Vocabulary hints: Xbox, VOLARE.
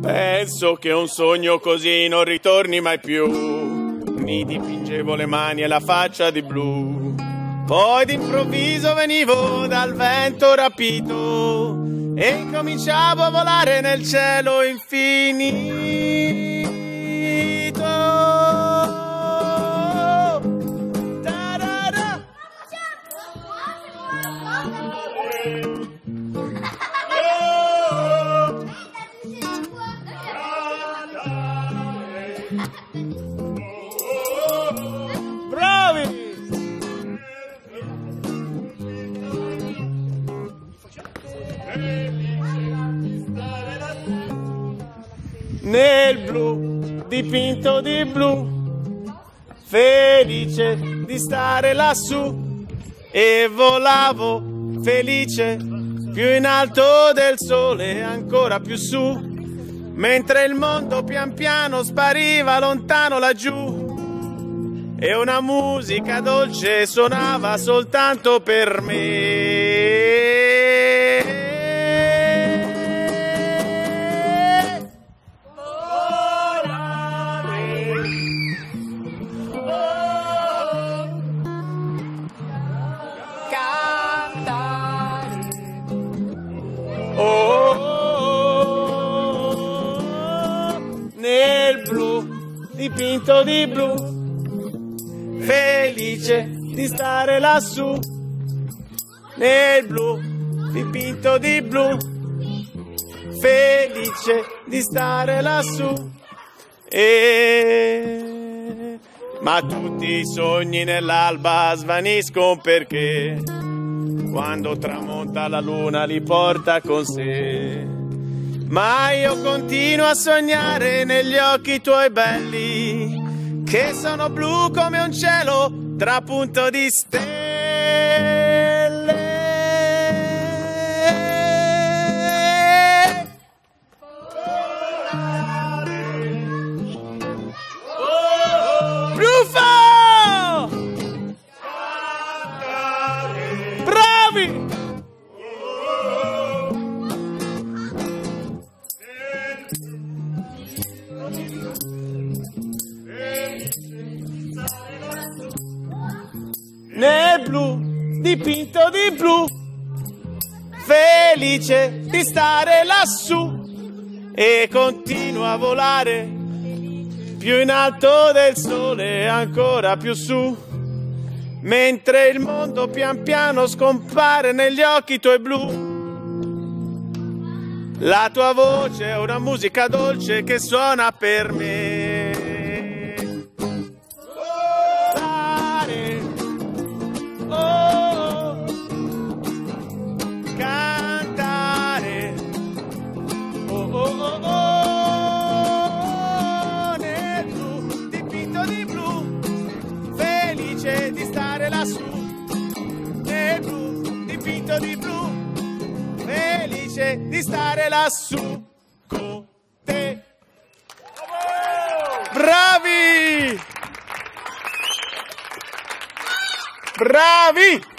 Penso che un sogno così non ritorni mai più. Mi dipingevo le mani e la faccia di blu. Poi d'improvviso venivo dal vento rapito e cominciavo a volare nel cielo infinito. Tarara. Bravi! Nel blu, dipinto di blu, felice di stare lassù, e volavo felice più in alto del sole, ancora più su, mentre il mondo pian piano spariva lontano laggiù e una musica dolce suonava soltanto per me. Nel blu, dipinto di blu, felice di stare lassù. Nel blu, dipinto di blu, felice di stare lassù. Ma tutti i sogni nell'alba svaniscono perché quando tramonta la luna li porta con sé. Ma io continuo a sognare negli occhi tuoi belli, che sono blu come un cielo trapunto di stelle. Brufo! Bravi! Nel blu, dipinto di blu, felice di stare lassù e continua a volare più in alto del sole, ancora più su, mentre il mondo pian piano scompare negli occhi tuoi blu. La tua voce è una musica dolce che suona per me. Di stare lassù, nel blu, dipinto di blu, felice di stare lassù con te. Bravi! Bravi!